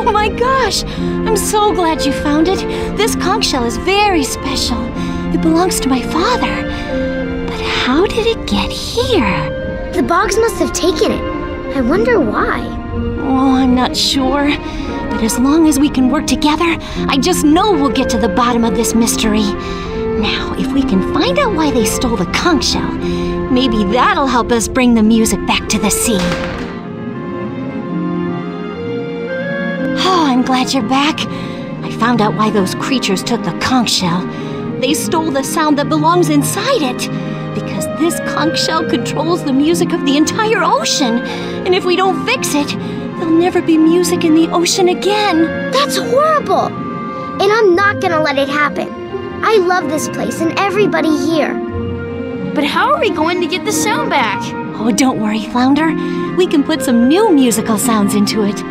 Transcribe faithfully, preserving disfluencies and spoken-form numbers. Oh my gosh! I'm so glad you found it. This conch shell is very special. It belongs to my father. But how did it get here? The bogs must have taken it. I wonder why. Oh, I'm not sure. But as long as we can work together, I just know we'll get to the bottom of this mystery. Now, if we can find out why they stole the conch shell, maybe that'll help us bring the music back to the sea. Oh, I'm glad you're back. I found out why those creatures took the conch shell. They stole the sound that belongs inside it. Because this conch shell controls the music of the entire ocean. And if we don't fix it, there'll never be music in the ocean again. That's horrible! And I'm not gonna let it happen. I love this place and everybody here. But how are we going to get the sound back? Oh, don't worry, Flounder. We can put some new musical sounds into it.